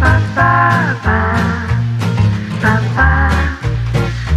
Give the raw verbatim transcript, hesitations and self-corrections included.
passar.